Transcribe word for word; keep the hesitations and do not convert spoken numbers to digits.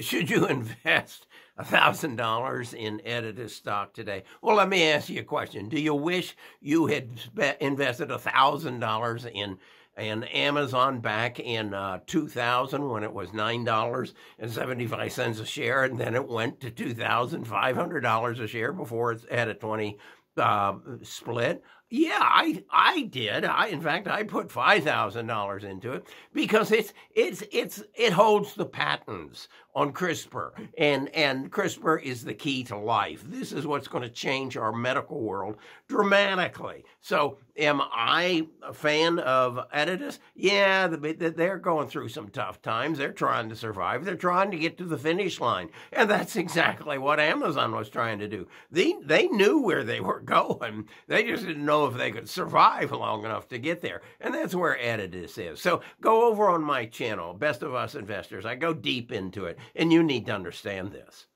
Should you invest one thousand dollars in Editas stock today? Well, let me ask you a question. Do you wish you had invested one thousand dollars in, in Amazon back in uh, two thousand when it was nine dollars and seventy-five cents a share, and then it went to two thousand five hundred dollars a share before it had a twenty uh, split? Yeah, I I did. I in fact I put five thousand dollars into it because it's it's it's it holds the patents on CRISPR, and and CRISPR is the key to life. This is what's going to change our medical world dramatically. So, am I a fan of Editas? Yeah, they're going through some tough times. They're trying to survive. They're trying to get to the finish line, and that's exactly what Amazon was trying to do. They they knew where they were going. They just didn't know if they could survive long enough to get there. And that's where Editas is. So go over on my channel, Best of Us Investors. I go deep into it, and you need to understand this.